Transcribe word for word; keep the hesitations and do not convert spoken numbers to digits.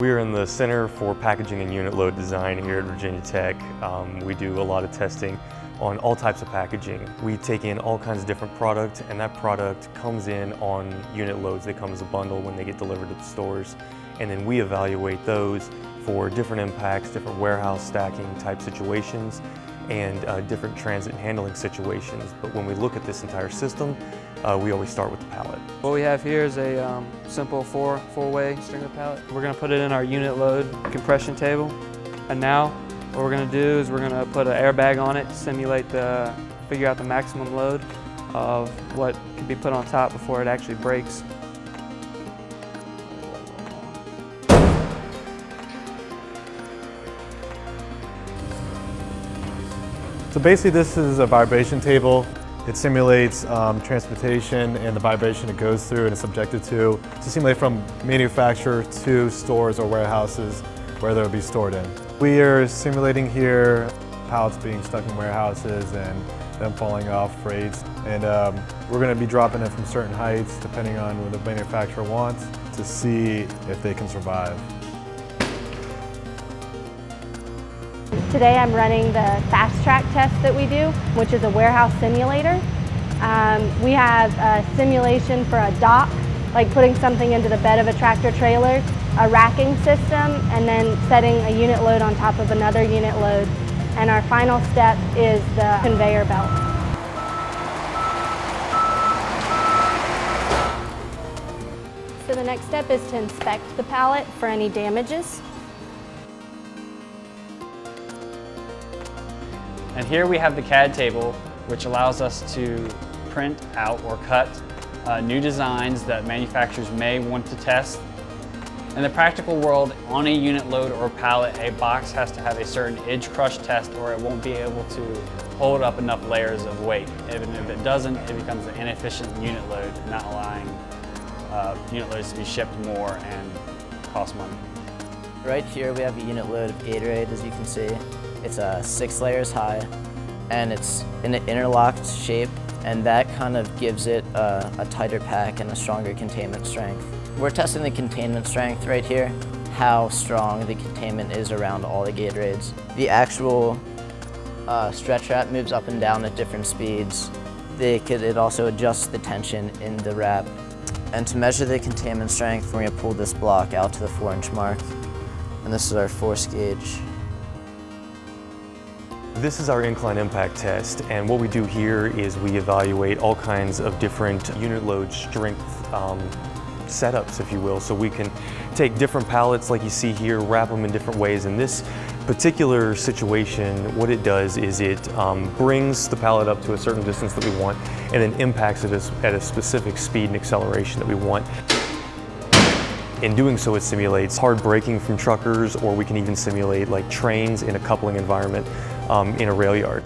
We are in the Center for Packaging and Unit Load Design here at Virginia Tech. Um, we do a lot of testing on all types of packaging. We take in all kinds of different product, and that product comes in on unit loads. They come as a bundle when they get delivered to the stores, and then we evaluate those for different impacts, different warehouse stacking type situations, and uh, different transit and handling situations. But when we look at this entire system, uh, we always start with the pallet. What we have here is a um, simple four, four-way stringer pallet. We're going to put it in our unit load compression table. And now what we're going to do is we're going to put an airbag on it to simulate the, figure out the maximum load of what can be put on top before it actually breaks. So basically this is a vibration table. It simulates um, transportation and the vibration it goes through and is subjected to to simulate from manufacturer to stores or warehouses where they'll be stored in. We are simulating here pallets being stuck in warehouses and them falling off freights, and um, we're going to be dropping it from certain heights depending on what the manufacturer wants to see if they can survive. Today I'm running the fast track test that we do, which is a warehouse simulator. Um, we have a simulation for a dock, like putting something into the bed of a tractor trailer, a racking system, and then setting a unit load on top of another unit load. And our final step is the conveyor belt. So the next step is to inspect the pallet for any damages. And here we have the C A D table, which allows us to print out or cut uh, new designs that manufacturers may want to test. In the practical world, on a unit load or pallet, a box has to have a certain edge crush test or it won't be able to hold up enough layers of weight. Even if it doesn't, it becomes an inefficient unit load, not allowing uh, unit loads to be shipped more and cost money. Right here we have a unit load of Gatorade, as you can see. It's uh, six layers high, and it's in an interlocked shape, and that kind of gives it uh, a tighter pack and a stronger containment strength. We're testing the containment strength right here, how strong the containment is around all the Gatorades. The actual uh, stretch wrap moves up and down at different speeds. They could, it also adjusts the tension in the wrap. And to measure the containment strength, we're going to pull this block out to the four inch mark. And this is our force gauge. This is our incline impact test, and what we do here is we evaluate all kinds of different unit load strength um, setups, if you will. So we can take different pallets like you see here, wrap them in different ways. In this particular situation, what it does is it um, brings the pallet up to a certain distance that we want, and then impacts it at a specific speed and acceleration that we want. In doing so, it simulates hard braking from truckers, or we can even simulate like trains in a coupling environment um, in a rail yard.